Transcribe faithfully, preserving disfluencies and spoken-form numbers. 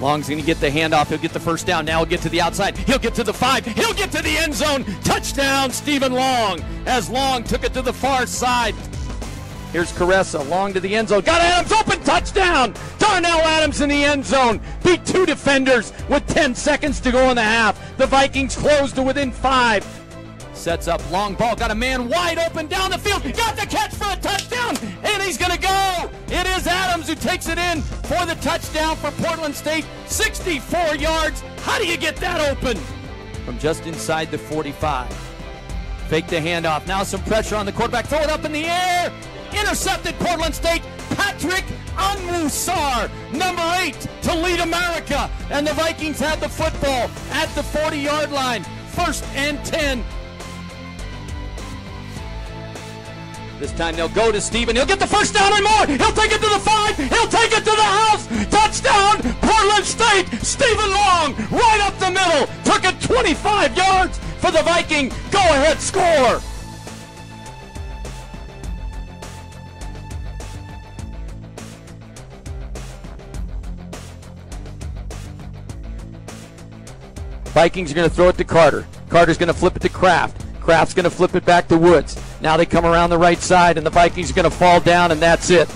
Long's going to get the handoff. He'll get the first down. Now he'll get to the outside. He'll get to the five. He'll get to the end zone. Touchdown, Stephen Long, as Long took it to the far side. Here's Caressa. Long to the end zone. Got Adams open. Touchdown. Darnell Adams in the end zone. Beat two defenders with ten seconds to go in the half. The Vikings close to within five. Sets up long ball. Got a man wide open down the field. Got the catch for a touchdown. And he's going to go. It is Adams who takes it in for the touchdown for Portland State. sixty-four yards. How do you get that open? From just inside the forty-five. Fake the handoff. Now some pressure on the quarterback. Throw it up in the air. Intercepted Portland State, Patrick Anwusar, number eight, to lead America. And the Vikings had the football at the forty-yard line, first and ten. This time they'll go to Stephen. He'll get the first down and more. He'll take it to the five. He'll take it to the house. Touchdown, Portland State. Stephen Long, right up the middle. Took it twenty-five yards for the Viking. Go ahead, score. Vikings are going to throw it to Carter. Carter's going to flip it to Kraft. Kraft's going to flip it back to Woods. Now they come around the right side, and the Vikings are going to fall down, and that's it.